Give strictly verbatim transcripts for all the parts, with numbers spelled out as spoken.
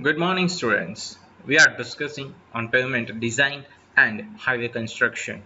Good morning students. We are discussing on pavement design and highway construction.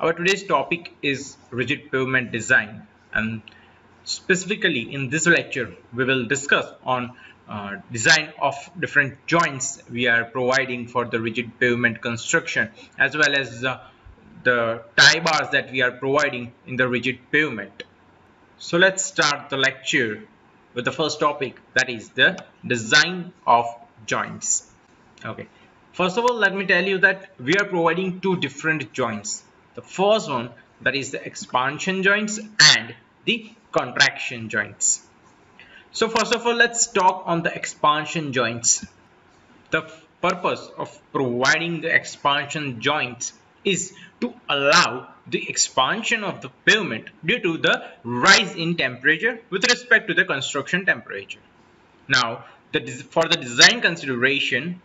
Our today's topic is rigid pavement design, and specifically in this lecture we will discuss on uh, design of different joints we are providing for the rigid pavement construction, as well as uh, the tie bars that we are providing in the rigid pavement. So let's start the lecture with the first topic, that is the design of joints. Okay, first of all, let me tell you that we are providing two different joints. The first one, that is the expansion joints and the contraction joints. So first of all, let's talk on the expansion joints. The purpose of providing the expansion joints is to allow the expansion of the pavement due to the rise in temperature with respect to the construction temperature. Now, the, for the design consideration,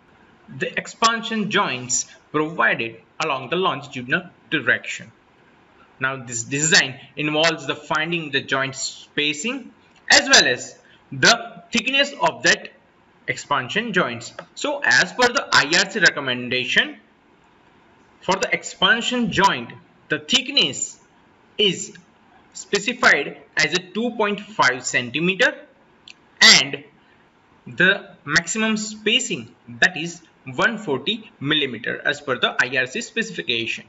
the expansion joints provided along the longitudinal direction. Now, this design involves the finding the joint spacing as well as the thickness of that expansion joints. So, as per the I R C recommendation, for the expansion joint, the thickness is specified as a two point five centimeter, and the maximum spacing, that is one hundred forty millimeter, as per the I R C specification.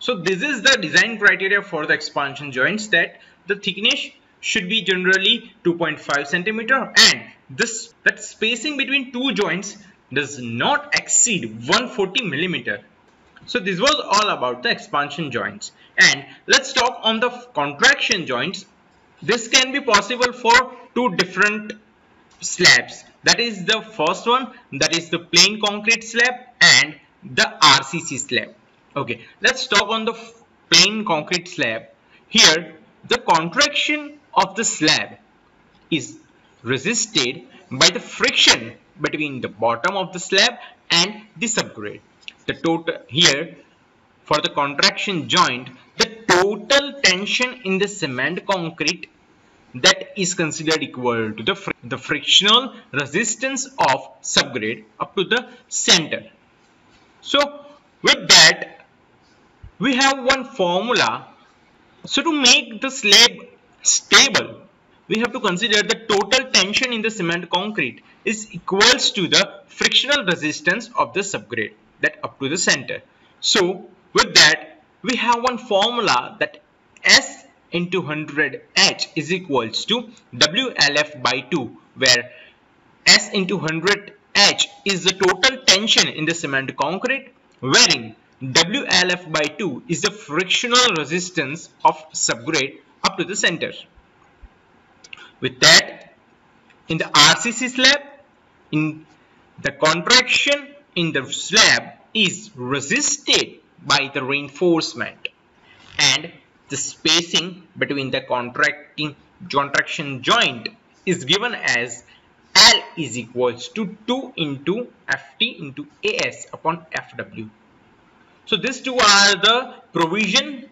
So this is the design criteria for the expansion joints, that the thickness should be generally two point five centimeter, and this that spacing between two joints does not exceed one hundred forty millimeter. So this was all about the expansion joints. And let's talk on the contraction joints. This can be possible for two different slabs. That is the first one, that is the plain concrete slab and the R C C slab. Okay, let's talk on the plain concrete slab. Here, the contraction of the slab is resisted by the friction between the bottom of the slab and the subgrade. The total here for the contraction joint, the total tension in the cement concrete, that is considered equal to the fr the frictional resistance of subgrade up to the center. So with that, we have one formula. So to make the slab stable, we have to consider the total tension in the cement concrete is equals to the frictional resistance of the subgrade, that up to the center. So with that, we have one formula, that S into one hundred H is equals to W L F by two, where S into one hundred H is the total tension in the cement concrete, wherein W L F by two is the frictional resistance of subgrade up to the center. With that, in the R C C slab, in the contraction in the slab is resisted by the reinforcement, and the spacing between the contracting contraction joint is given as L is equals to two into F T into A S upon F W. So these two are the provision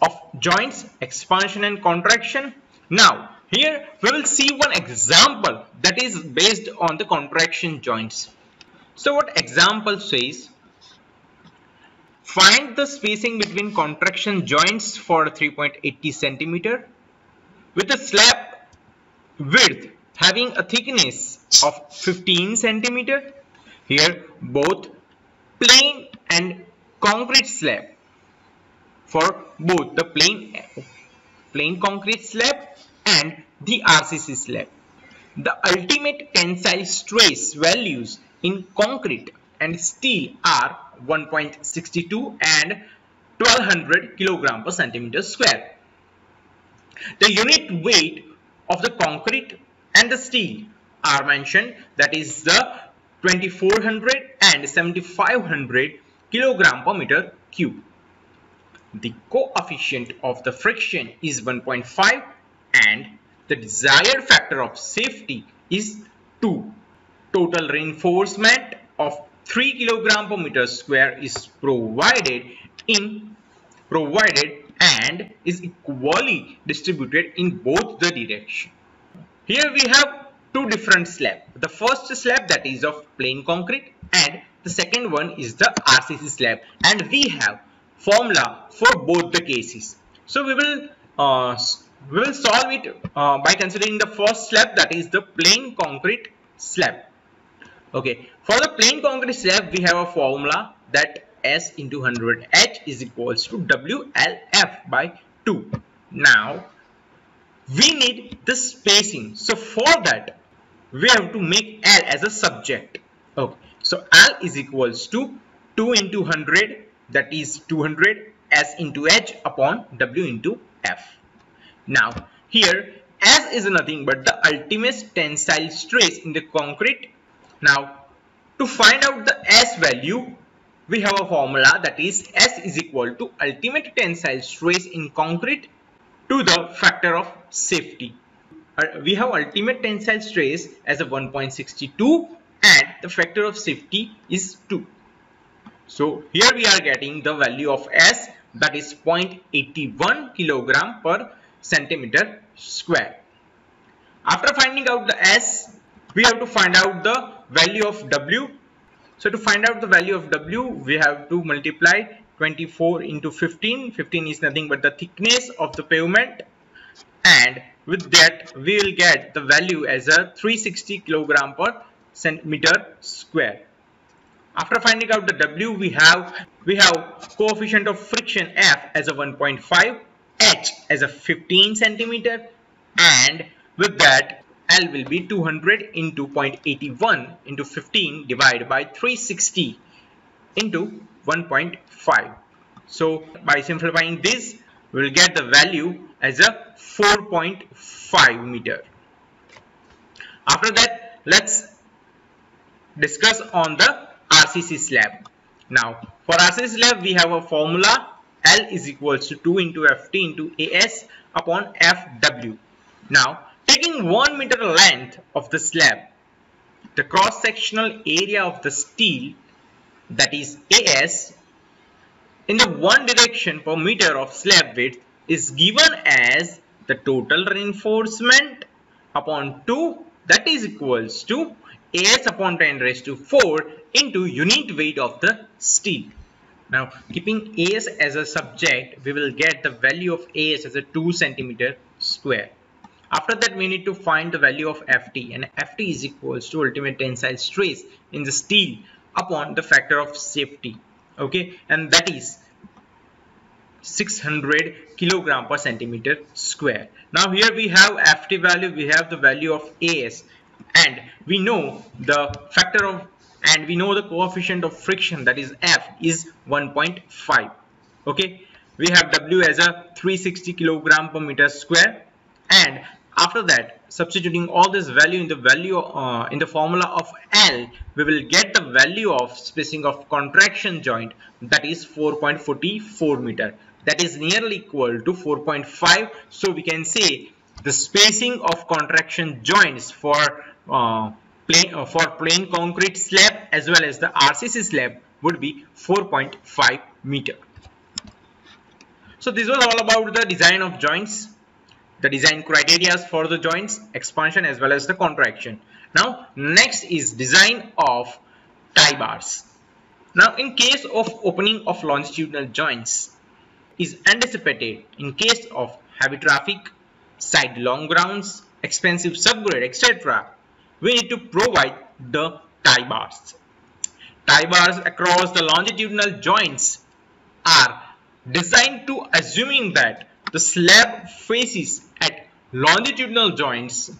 of joints, expansion and contraction. Now here we will see one example that is based on the contraction joints. So what example says, find the spacing between contraction joints for three point eight zero centimeter with a slab width having a thickness of fifteen centimeter. Here both plain and concrete slab, for both the plain, plain concrete slab and the R C C slab. The ultimate tensile stress values in concrete and steel are one point six two and twelve hundred kilogram per centimeter square. The unit weight of the concrete and the steel are mentioned, that is the twenty-four hundred and seventy-five hundred kilogram per meter cube. The coefficient of the friction is one point five, and the desired factor of safety is two. Total reinforcement of three kilogram per meter square is provided in provided and is equally distributed in both the direction. Here we have two different slab. The first slab that is of plain concrete and the second one is the R C C slab, and we have formula for both the cases. So we will uh, we will solve it uh, by considering the first slab, that is the plain concrete slab. Okay, for the plain concrete slab we have a formula that S into one hundred H is equals to W L F by two. Now we need the spacing, so for that we have to make L as a subject. Okay, so L is equals to two into one hundred, that is two hundred, S into H upon W into F. Now here S is nothing but the ultimate tensile stress in the concrete. Now to find out the S value, we have a formula that is S is equal to ultimate tensile stress in concrete to the factor of safety. Uh, we have ultimate tensile stress as a one point six two and the factor of safety is two. So here we are getting the value of S, that is zero point eight one kilogram per centimeter square. After finding out the S, we have to find out the value of W. So to find out the value of W, we have to multiply twenty-four into fifteen. fifteen is nothing but the thickness of the pavement, and with that we will get the value as a three hundred sixty kilogram per centimeter square. After finding out the W, we have we have coefficient of friction F as a one point five, H as a fifteen centimeter, and with that L will be two hundred into zero point eight one into fifteen divided by three hundred sixty into one point five. So by simplifying this, we will get the value as a four point five meter. After that, let's discuss on the R C C slab. Now for R C C slab, we have a formula L is equals to two into F T into A S upon F W. Now taking one meter length of the slab, the cross-sectional area of the steel, that is A S, in the one direction per meter of slab width is given as the total reinforcement upon two, that is equals to A S upon ten raised to four into unit weight of the steel. Now keeping A S as a subject, we will get the value of A S as a two centimeter square. After that, we need to find the value of F T, and F T is equals to ultimate tensile stress in the steel upon the factor of safety. Okay, and that is six hundred kilogram per centimeter square. Now here we have F T value, we have the value of A S, and we know the factor of and we know the coefficient of friction, that is F, is one point five. Okay, we have W as a three hundred sixty kilogram per meter square, and after that, substituting all this value in the value uh, in the formula of L, we will get the value of spacing of contraction joint, that is four point four four meter, that is nearly equal to four point five. So we can say the spacing of contraction joints for uh, plain uh, for plain concrete slab as well as the R C C slab would be four point five meter. So this was all about the design of joints, the design criteria for the joints, expansion as well as the contraction. Now next is design of tie bars. Now in case of opening of longitudinal joints is anticipated in case of heavy traffic, side long grounds, expensive subgrade, et cetera, we need to provide the tie bars. Tie bars across the longitudinal joints are designed to assuming that the slab faces at longitudinal joints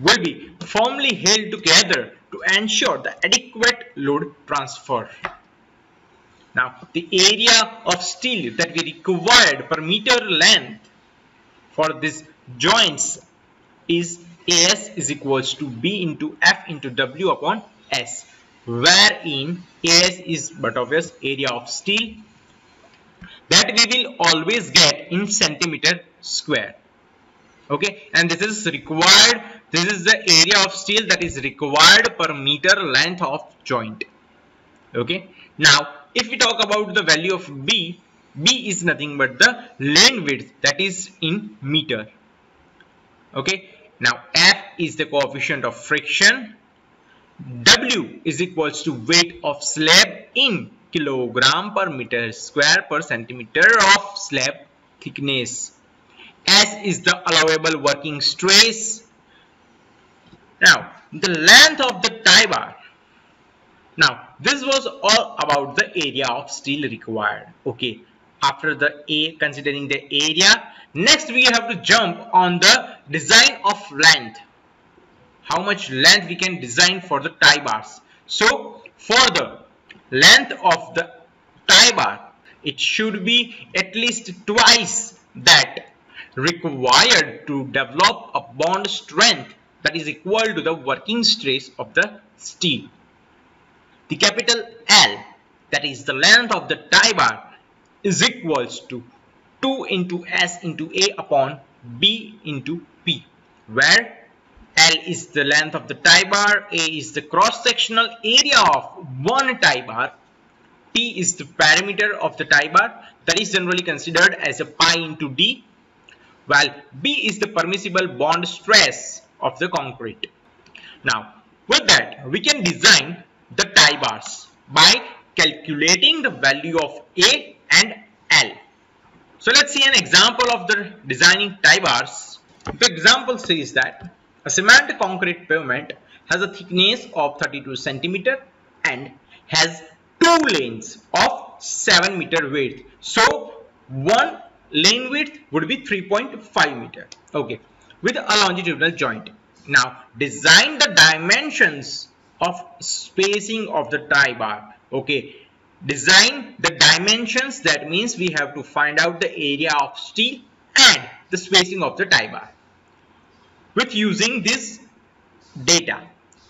will be firmly held together to ensure the adequate load transfer. Now the area of steel that we required per meter length for these joints is A S is equals to B into F into W upon S, wherein A S is but obvious area of steel, that we will always get in centimeter square. Okay, and this is required, this is the area of steel that is required per meter length of joint. Okay, now if we talk about the value of B, B is nothing but the lane width, that is in meter. Okay, now F is the coefficient of friction, W is equals to weight of slab in kilogram per meter square per centimeter of slab thickness, S is the allowable working stress. Now the length of the tie bar. Now this was all about the area of steel required. Okay, after the A, considering the area, next we have to jump on the design of length. How much length we can design for the tie bars. So for the length of the tie bar, it should be at least twice that required to develop a bond strength that is equal to the working stress of the steel. The capital L, that is the length of the tie bar, is equals to two into S into A upon B into P, where L is the length of the tie bar, A is the cross-sectional area of one tie bar, P is the perimeter of the tie bar, that is generally considered as a pi into D, while B is the permissible bond stress of the concrete. Now, with that, we can design the tie bars by calculating the value of A and L. So, let's see an example of the designing tie bars. The example says that a cement concrete pavement has a thickness of thirty-two centimeters and has two lanes of seven meter width. So, one lane width would be three point five meter. Okay, with a longitudinal joint. Now, design the dimensions of spacing of the tie bar. Okay, design the dimensions. That means we have to find out the area of steel and the spacing of the tie bar with using this data.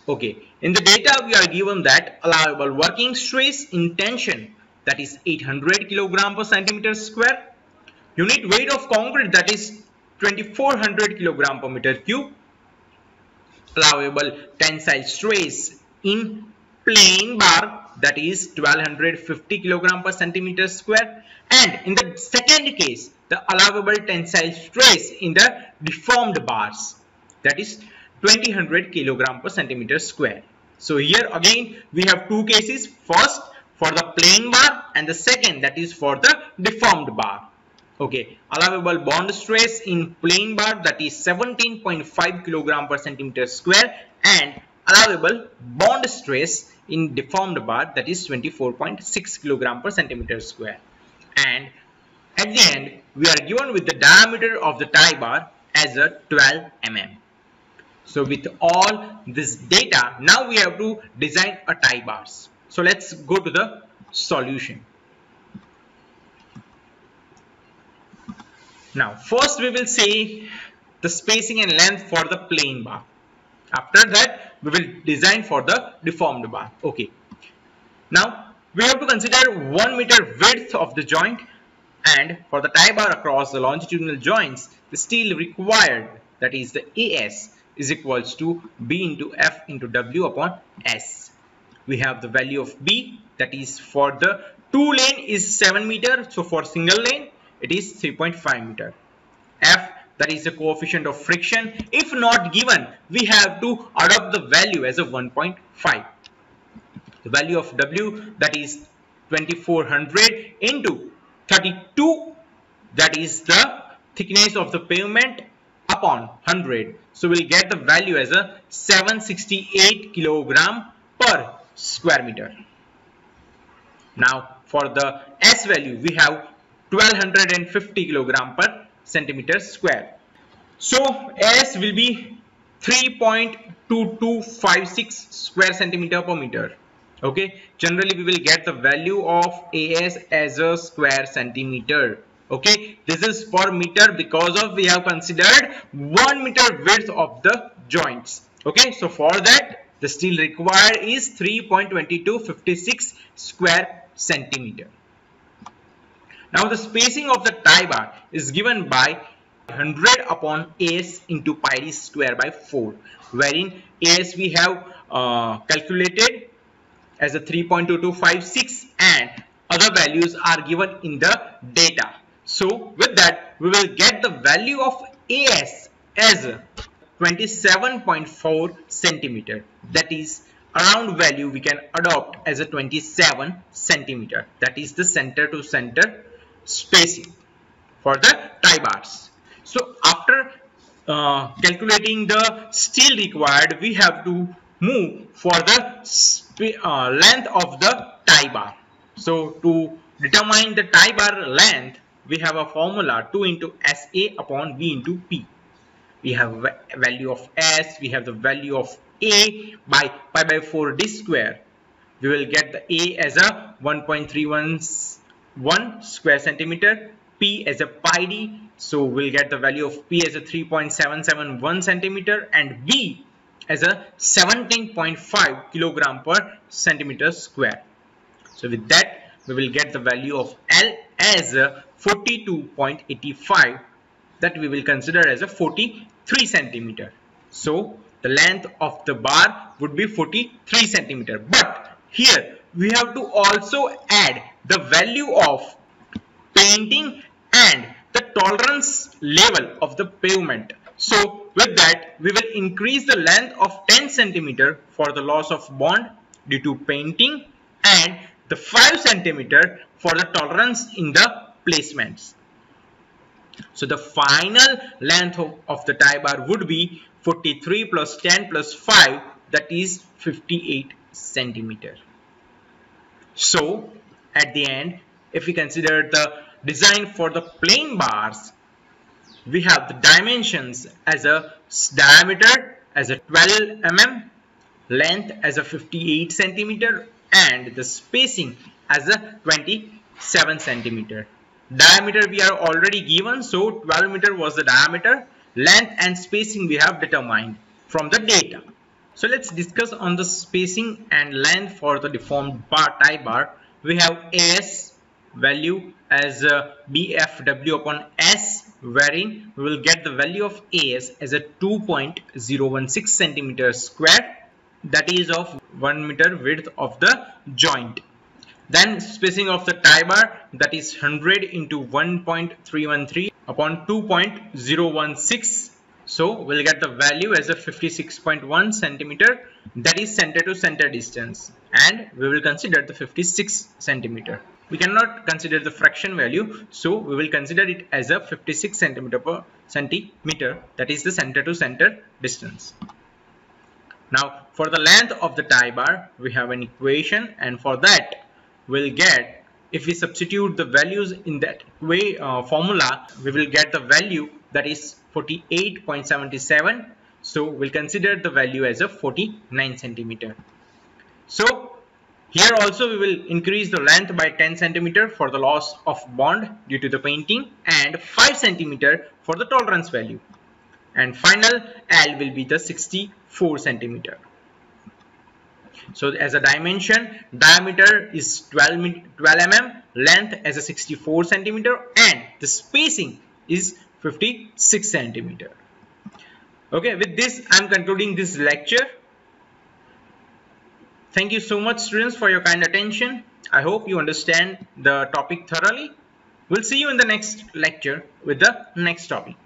Okay, in the data we are given that allowable working stress in tension, that is eight hundred kilogram per centimeter square, unit weight of concrete, that is twenty-four hundred kilogram per meter cube, allowable tensile stress in plain bar, that is twelve fifty kilogram per centimeter square, and in the second case the allowable tensile stress in the deformed bars, that is twenty hundred kilogram per centimeter square. So here again we have two cases, first for the plain bar and the second that is for the deformed bar. Okay, allowable bond stress in plain bar, that is seventeen point five kilogram per centimeter square, and allowable bond stress in deformed bar, that is twenty-four point six kilogram per centimeter square. And at the end we are given with the diameter of the tie bar as a twelve millimeters. So with all this data, now we have to design a tie bars. So let's go to the solution. Now first we will say the spacing and length for the plain bar. After that we will design for the deformed bar. Okay, now we have to consider one meter width of the joint, and for the tie bar across the longitudinal joints the steel required, that is the A S, is equals to B into F into W upon S. We have the value of B, that is for the two lane is seven meter, so for single lane it is three point five meter. F, that is the coefficient of friction, if not given we have to adopt the value as a one point five. The value of W, that is twenty-four hundred into thirty-two, that is the thickness of the pavement, upon one hundred, so we'll get the value as a seven hundred sixty-eight kilogram per square meter. Now for the S value we have twelve fifty kilogram per centimeter square, so S will be three point two two five six square centimeter per meter. Okay, generally we will get the value of A S as a square centimeter. Okay, this is per meter because of we have considered one meter width of the joints. Okay, so for that the steel required is three point two two five six square centimeter. Now the spacing of the tie bar is given by one hundred upon A S into pi d square by four, wherein A S we have uh, calculated as a three point two two five six and other values are given in the data. So with that we will get the value of A S as twenty-seven point four centimeter. That is around value we can adopt as a twenty-seven centimeter. That is the center to center spacing for the tie bars. So after uh, calculating the steel required, we have to move for the uh, length of the tie bar. So to determine the tie bar length, we have a formula two into S A upon V into P. We have a value of S, we have the value of A by pi by four D square. We will get the A as a one point three one one square centimeter, P as a pi D. So we'll get the value of P as a three point seven seven one centimeter and B as a seventeen point five kilogram per centimeter square. So with that, we will get the value of L as forty-two point eight five, that we will consider as a forty-three centimeter. So the length of the bar would be forty-three centimeter. But here we have to also add the value of painting and the tolerance level of the pavement. So with that, we will increase the length of ten centimeter for the loss of bond due to painting and the five centimeter for the tolerance in the placements. So the final length of, of the tie bar would be forty-three plus ten plus five, that is fifty-eight centimeter. So at the end, if we consider the design for the plain bars, we have the dimensions as a diameter as a twelve millimeter, length as a fifty-eight centimeter, and the spacing as a twenty-seven centimeter. Diameter we are already given, so twelve meter was the diameter. Length and spacing we have determined from the data. So let's discuss on the spacing and length for the deformed bar tie bar. We have A S value as a B F W upon S, wherein we will get the value of A S as a two point zero one six centimeter square. That is of one meter width of the joint. Then spacing of the tie bar, that is one hundred into one point three one three upon two point zero one six. So we'll get the value as a fifty-six point one centimeter. That is center to center distance, and we will consider the fifty-six centimeter. We cannot consider the fraction value, so we will consider it as a fifty-six centimeter per centimeter. That is the center to center distance. Now for the length of the tie bar, we have an equation, and for that we'll get, if we substitute the values in that way uh, formula, we will get the value that is forty-eight point seven seven. So we'll consider the value as a forty-nine centimeter. So here also we will increase the length by ten centimeter for the loss of bond due to the painting and five centimeter for the tolerance value. And final L will be the sixty-four centimeter. So as a dimension, diameter is twelve millimeter, length as a sixty-four centimeter, and the spacing is fifty-six centimeter. Okay, with this I'm concluding this lecture. Thank you so much, students, for your kind attention. I hope you understand the topic thoroughly. We'll see you in the next lecture with the next topic.